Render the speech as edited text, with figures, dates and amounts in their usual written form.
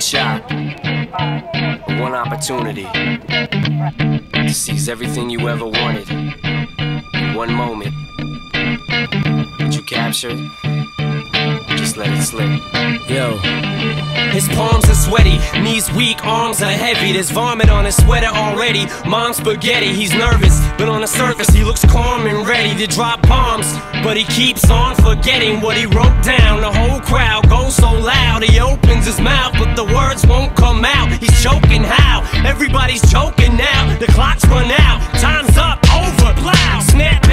one shot, one opportunity to seize everything you ever wanted in one moment that you captured. Just let it slip. Yo. His palms are sweaty, knees weak, arms are heavy. There's vomit on his sweater already. Mom's spaghetti, he's nervous, but on the surface he looks calm and ready to drop bombs. But he keeps on forgetting what he wrote down. The whole crowd goes so loud. He opens his mouth, but the words won't come out. He's choking how? Everybody's choking now. The clock's run out, time's up, over, plow, snap.